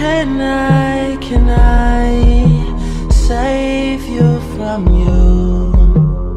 Can I save you from you?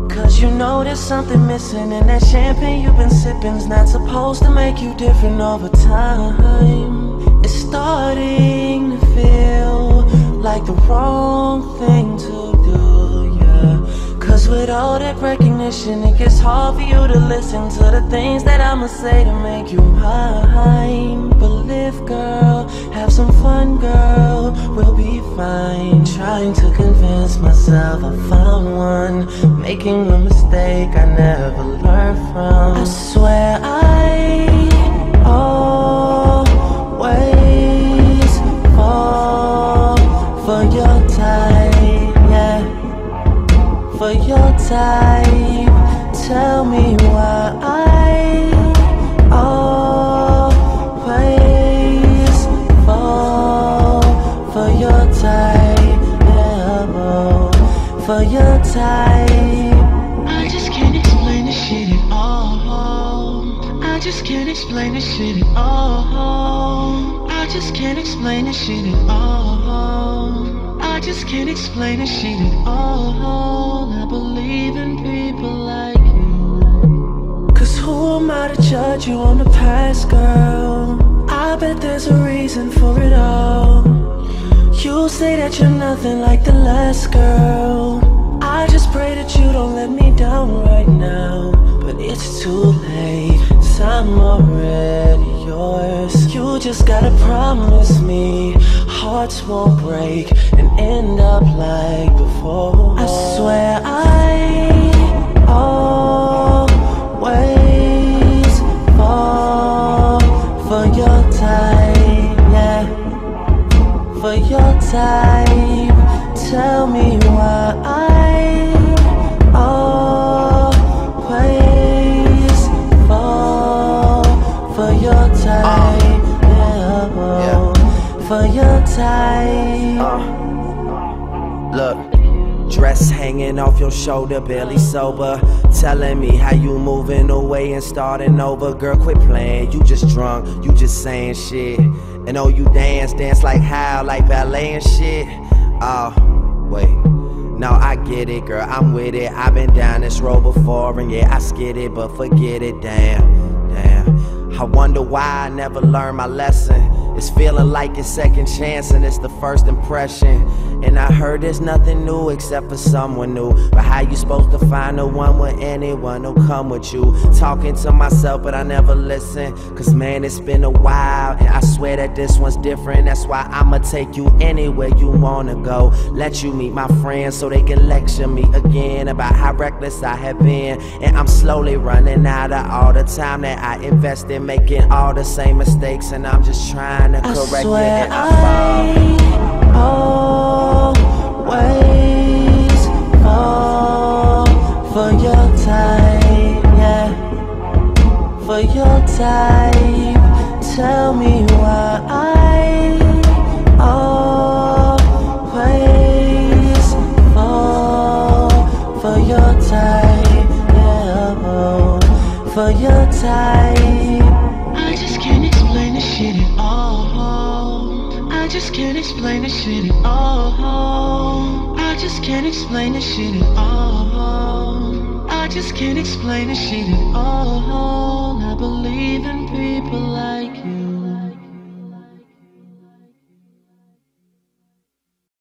Cause you know there's something missing, and that champagne you've been sipping's not supposed to make you different over time. It's starting to feel like the wrong thing to do, yeah. Cause with all that recognition, it gets hard for you to listen to the things that I'ma say to make you mine. But live, girl, have some fun, girl, we'll be fine. Trying to convince myself I found one, making a mistake I never learned from. I swear I always fall for your type, yeah, for your type. Tell me why I always fall for your type, yeah, for your type. I just can't explain this shit at all. I just can't explain this shit at all. I just can't explain this shit at all. I just can't explain this shit at all. I believe in people like you. Cause who am I to judge you on the past, girl? I bet there's a reason for it all. You say that you're nothing like the last girl. I just pray that you don't let me down right now. But it's too late, 'cause I'm already yours. You just gotta promise me hearts won't break and end up like before. I swear I always fall for your type, yeah, for your type. Tell me why I always fall for your type, yeah, yeah, for your type. Look. Dress hanging off your shoulder, barely sober, telling me how you moving away and starting over. Girl, quit playing, you just drunk, you just saying shit. And oh, you dance like how, like ballet and shit. Oh, wait, no, I get it, girl, I'm with it. I've been down this road before, and yeah, I skid it, but forget it, damn. I wonder why I never learned my lesson. It's feeling like your second chance and it's the first impression. And I heard there's nothing new except for someone new. But how you supposed to find the one with anyone who'll come with you? Talking to myself but I never listen. Cause man, it's been a while and I swear that this one's different. That's why I'ma take you anywhere you wanna go. Let you meet my friends so they can lecture me again about how reckless I have been. And I'm slowly running out of all the time that I invest in, making all the same mistakes. And I'm just trying to correct it and I always fall for your type, yeah, for your type. Tell me why I always fall for your type, yeah, oh, for your type. I just can't explain this shit at all. I just can't explain this shit at all. I just can't explain this shit at all. I just can't explain this shit at all. I believe in people like you.